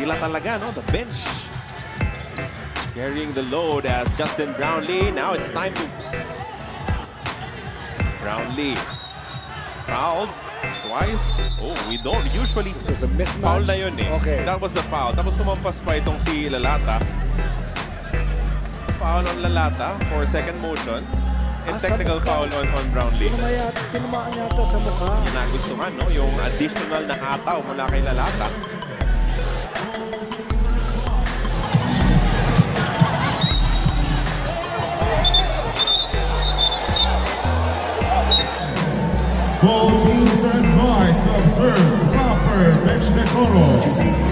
Sila talaga, no? The bench carrying the load as Justin Brownlee. Now it's time to... Brownlee. Foul. Twice. Oh, we don't usually... This is a mismatch. Foul na yun, eh. Okay. That was the foul. Tapos tumampas pa itong si Lalata. Foul on Lalata for second motion. And technical foul on Brownlee. Tinamaan yata sa mukha. Yung nagustuhan, no? Yung additional na ataw mula kay Lalata. Both teams and vice observe proper bench decoro.